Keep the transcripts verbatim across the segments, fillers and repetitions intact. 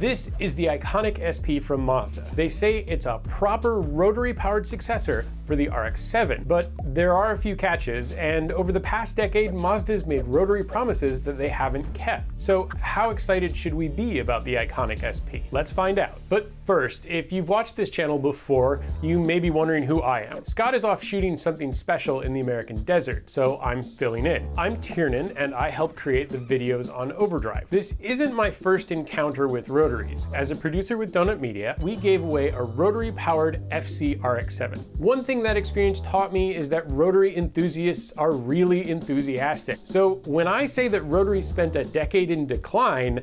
This is the Iconic S P from Mazda. They say it's a proper rotary-powered successor for the R X seven, but there are a few catches, and over the past decade, Mazda's made rotary promises that they haven't kept. So how excited should we be about the Iconic S P? Let's find out. But first, if you've watched this channel before, you may be wondering who I am. Scott is off shooting something special in the American desert, so I'm filling in. I'm Tiernan, and I help create the videos on OVERDRIVE. This isn't my first encounter with rotary. Rotaries. As a producer with Donut Media, we gave away a rotary-powered F C R X seven. One thing that experience taught me is that rotary enthusiasts are really enthusiastic. So when I say that rotary spent a decade in decline,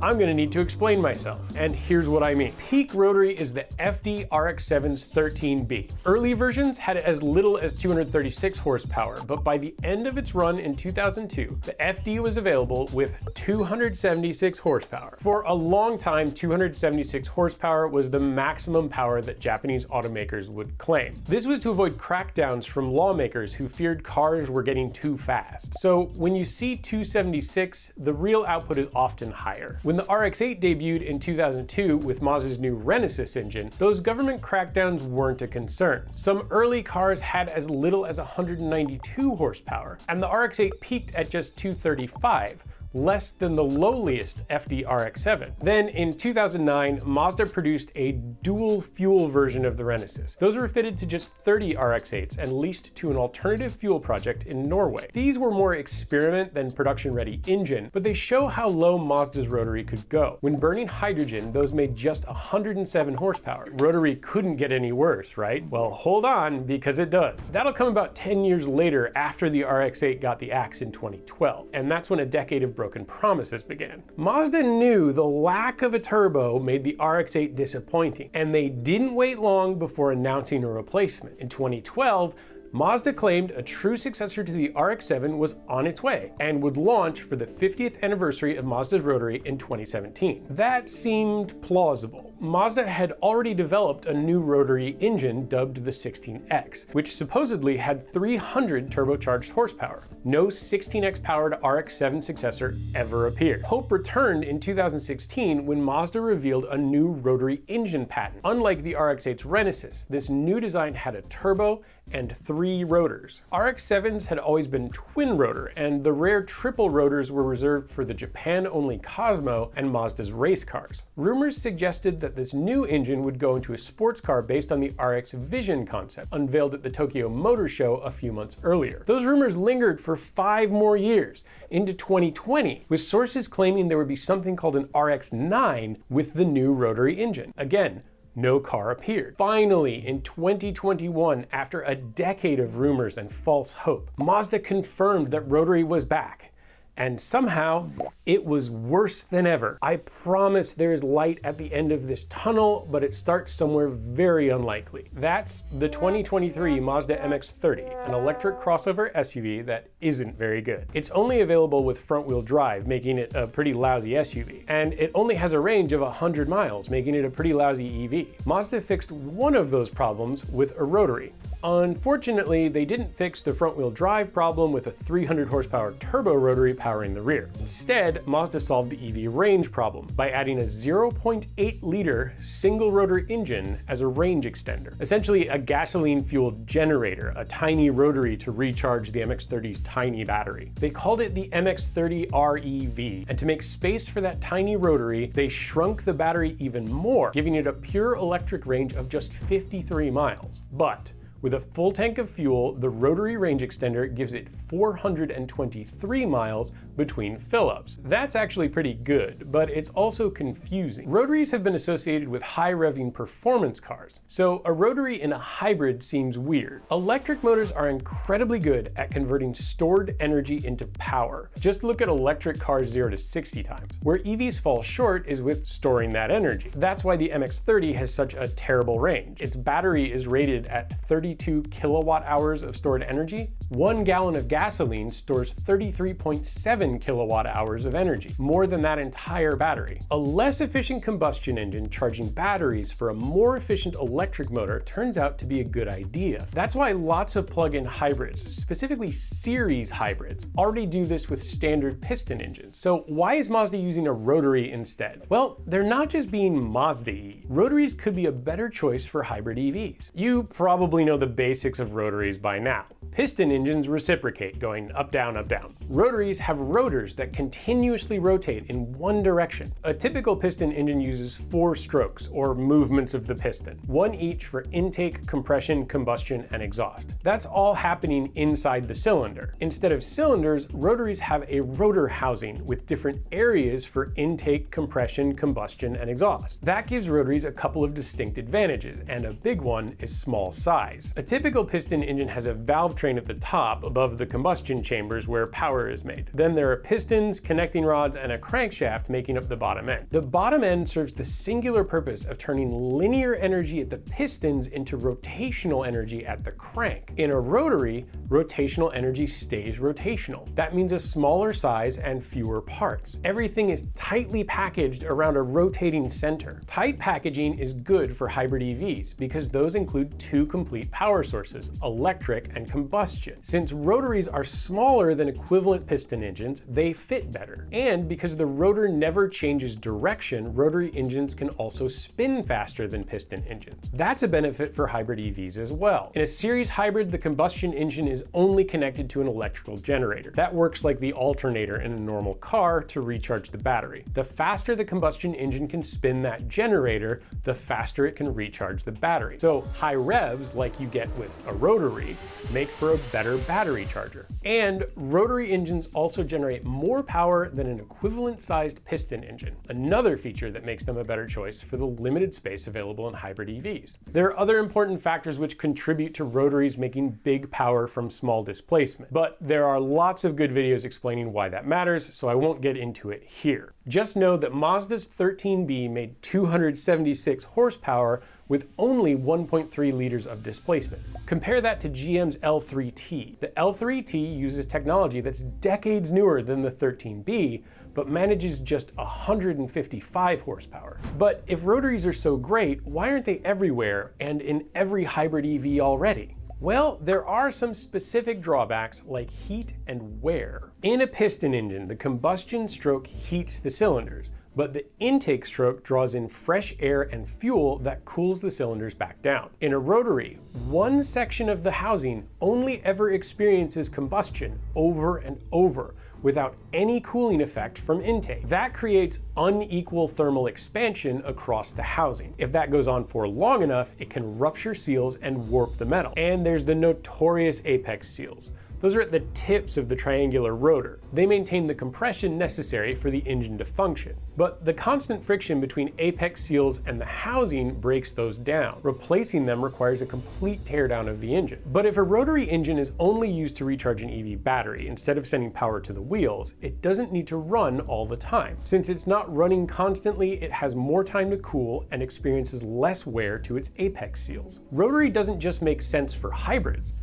I'm gonna need to explain myself. And here's what I mean. Peak rotary is the F D R X seven's thirteen B. Early versions had as little as two hundred thirty-six horsepower, but by the end of its run in two thousand two, the F D was available with two hundred seventy-six horsepower. For a long time, two hundred seventy-six horsepower was the maximum power that Japanese automakers would claim. This was to avoid crackdowns from lawmakers who feared cars were getting too fast. So when you see two hundred seventy-six, the real output is often higher. When the R X eight debuted in two thousand two with Mazda's new Renesis engine, those government crackdowns weren't a concern. Some early cars had as little as one hundred ninety-two horsepower, and the R X eight peaked at just two hundred thirty-five. Less than the lowliest F D R X seven. Then in two thousand nine, Mazda produced a dual fuel version of the Renesis. Those were fitted to just thirty R X eights and leased to an alternative fuel project in Norway. These were more experiment than production-ready engine, but they show how low Mazda's rotary could go. When burning hydrogen, those made just one hundred seven horsepower. Rotary couldn't get any worse, right? Well, hold on, because it does. That'll come about ten years later after the R X eight got the axe in twenty twelve, and that's when a decade of broken promises began. Mazda knew the lack of a turbo made the R X eight disappointing, and they didn't wait long before announcing a replacement. In twenty twelve, Mazda claimed a true successor to the R X seven was on its way and would launch for the fiftieth anniversary of Mazda's rotary in twenty seventeen. That seemed plausible. Mazda had already developed a new rotary engine dubbed the sixteen X, which supposedly had three hundred turbocharged horsepower. No sixteen X-powered R X seven successor ever appeared. Hope returned in two thousand sixteen when Mazda revealed a new rotary engine patent. Unlike the R X eight's Renesis, this new design had a turbo and three Three rotors. R X sevens had always been twin rotor, and the rare triple rotors were reserved for the Japan-only Cosmo and Mazda's race cars. Rumors suggested that this new engine would go into a sports car based on the R X Vision concept, unveiled at the Tokyo Motor Show a few months earlier. Those rumors lingered for five more years, into twenty twenty, with sources claiming there would be something called an R X nine with the new rotary engine. Again, no car appeared. Finally, in twenty twenty-one, after a decade of rumors and false hope, Mazda confirmed that rotary was back, and somehow it was worse than ever. I promise there is light at the end of this tunnel, but it starts somewhere very unlikely. That's the twenty twenty-three Mazda M X thirty, an electric crossover S U V that isn't very good. It's only available with front-wheel drive, making it a pretty lousy S U V. And it only has a range of one hundred miles, making it a pretty lousy E V. Mazda fixed one of those problems with a rotary. Unfortunately, they didn't fix the front-wheel drive problem with a three hundred horsepower turbo rotary powering the rear. Instead, Mazda solved the E V range problem by adding a zero point eight liter single rotor engine as a range extender. Essentially a gasoline-fueled generator, a tiny rotary to recharge the M X thirty's tiny battery. They called it the M X thirty R E V, and to make space for that tiny rotary, they shrunk the battery even more, giving it a pure electric range of just fifty-three miles. But with a full tank of fuel, the rotary range extender gives it four hundred twenty-three miles between fill-ups. That's actually pretty good, but it's also confusing. Rotaries have been associated with high-revving performance cars, so a rotary in a hybrid seems weird. Electric motors are incredibly good at converting stored energy into power. Just look at electric cars zero to sixty times. Where E Vs fall short is with storing that energy. That's why the M X thirty has such a terrible range. Its battery is rated at 30 thirty-two kilowatt hours of stored energy. One gallon of gasoline stores thirty-three point seven kilowatt hours of energy, more than that entire battery. A less efficient combustion engine charging batteries for a more efficient electric motor turns out to be a good idea. That's why lots of plug-in hybrids, specifically series hybrids, already do this with standard piston engines. So why is Mazda using a rotary instead? Well, they're not just being Mazda-y. Rotaries could be a better choice for hybrid E Vs. You probably know the basics of rotaries by now. Piston engines reciprocate, going up, down, up, down. Rotaries have rotors that continuously rotate in one direction. A typical piston engine uses four strokes, or movements of the piston, one each for intake, compression, combustion, and exhaust. That's all happening inside the cylinder. Instead of cylinders, rotaries have a rotor housing with different areas for intake, compression, combustion, and exhaust. That gives rotaries a couple of distinct advantages, and a big one is small size. A typical piston engine has a valve train at the top above the combustion chambers where power is made. Then there are pistons, connecting rods, and a crankshaft making up the bottom end. The bottom end serves the singular purpose of turning linear energy at the pistons into rotational energy at the crank. In a rotary, rotational energy stays rotational. That means a smaller size and fewer parts. Everything is tightly packaged around a rotating center. Tight packaging is good for hybrid E Vs because those include two complete power sources, electric and combustion. Since rotaries are smaller than equivalent piston engines, they fit better. And because the rotor never changes direction, rotary engines can also spin faster than piston engines. That's a benefit for hybrid E Vs as well. In a series hybrid, the combustion engine is only connected to an electrical generator. That works like the alternator in a normal car to recharge the battery. The faster the combustion engine can spin that generator, the faster it can recharge the battery. So high revs, like you get with a rotary, make for a better battery charger. And rotary engines also generate more power than an equivalent sized piston engine, another feature that makes them a better choice for the limited space available in hybrid E Vs. There are other important factors which contribute to rotaries making big power from small displacement, but there are lots of good videos explaining why that matters, so I won't get into it here. Just know that Mazda's thirteen B made two hundred seventy-six horsepower with only one point three liters of displacement. Compare that to G M's L three T. The L three T uses technology that's decades newer than the thirteen B, but manages just one hundred fifty-five horsepower. But if rotaries are so great, why aren't they everywhere and in every hybrid E V already? Well, there are some specific drawbacks like heat and wear. In a piston engine, the combustion stroke heats the cylinders, but the intake stroke draws in fresh air and fuel that cools the cylinders back down. In a rotary, one section of the housing only ever experiences combustion over and over, without any cooling effect from intake. That creates unequal thermal expansion across the housing. If that goes on for long enough, it can rupture seals and warp the metal. And there's the notorious apex seals. Those are at the tips of the triangular rotor. They maintain the compression necessary for the engine to function. But the constant friction between apex seals and the housing breaks those down. Replacing them requires a complete teardown of the engine. But if a rotary engine is only used to recharge an E V battery instead of sending power to the wheels, it doesn't need to run all the time. Since it's not running constantly, it has more time to cool and experiences less wear to its apex seals. Rotary doesn't just make sense for hybrids.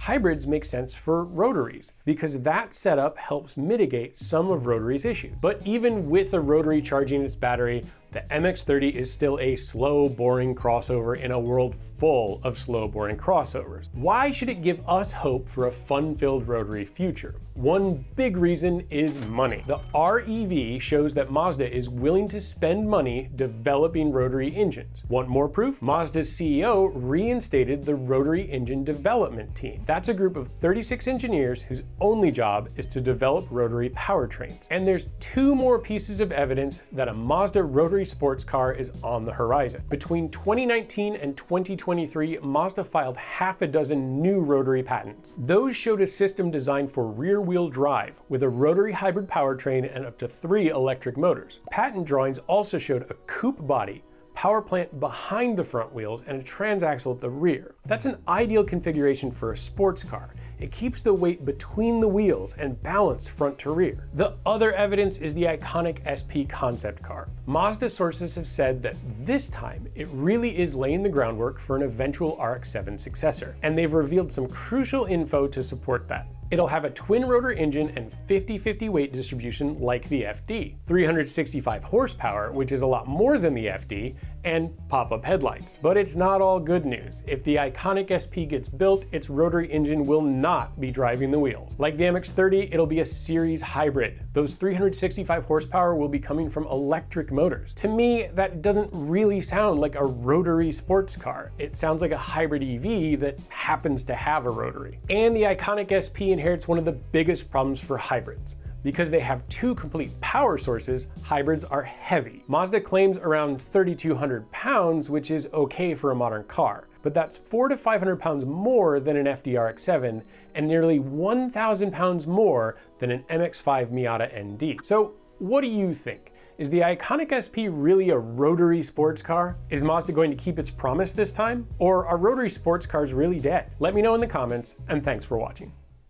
Hybrids make sense for rotaries because that setup helps mitigate some of rotaries' issues. But even with a rotary charging its battery, the M X thirty is still a slow, boring crossover in a world full of slow, boring crossovers. Why should it give us hope for a fun-filled rotary future? One big reason is money. The R E V shows that Mazda is willing to spend money developing rotary engines. Want more proof? Mazda's C E O reinstated the Rotary Engine Development Team. That's a group of thirty-six engineers whose only job is to develop rotary powertrains. And there's two more pieces of evidence that a Mazda rotary sports car is on the horizon. Between twenty nineteen and twenty twenty-three, Mazda filed half a dozen new rotary patents. Those showed a system designed for rear-wheel drive with a rotary hybrid powertrain and up to three electric motors. Patent drawings also showed a coupe body, power plant behind the front wheels, and a transaxle at the rear. That's an ideal configuration for a sports car. It keeps the weight between the wheels and balanced front to rear. The other evidence is the Iconic S P concept car. Mazda sources have said that this time it really is laying the groundwork for an eventual R X seven successor, and they've revealed some crucial info to support that. It'll have a twin rotor engine and fifty fifty weight distribution like the F D, three hundred sixty-five horsepower, which is a lot more than the F D, and pop-up headlights. But it's not all good news. If the Iconic S P gets built, its rotary engine will not be driving the wheels. Like the M X thirty, it'll be a series hybrid. Those three hundred sixty-five horsepower will be coming from electric motors. To me, that doesn't really sound like a rotary sports car. It sounds like a hybrid E V that happens to have a rotary. And the Iconic S P inherits one of the biggest problems for hybrids. Because they have two complete power sources, hybrids are heavy. Mazda claims around thirty-two hundred pounds, which is okay for a modern car, but that's four to five hundred pounds more than an F D R X seven and nearly one thousand pounds more than an M X five Miata N D. So what do you think? Is the Iconic S P really a rotary sports car? Is Mazda going to keep its promise this time? Or are rotary sports cars really dead? Let me know in the comments, and thanks for watching.